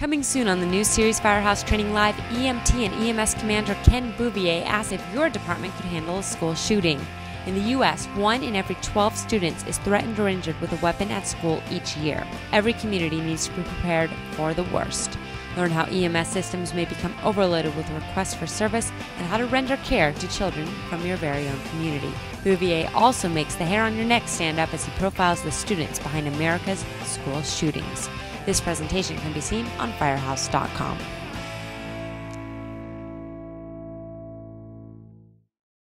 Coming soon on the new series Firehouse Training Live, EMT and EMS Commander Ken Bouvier asked if your department could handle a school shooting. In the U.S., 1 in every 12 students is threatened or injured with a weapon at school each year. Every community needs to be prepared for the worst. Learn how EMS systems may become overloaded with requests for service and how to render care to children from your very own community. Bouvier also makes the hair on your neck stand up as he profiles the students behind America's school shootings. This presentation can be seen on firehouse.com.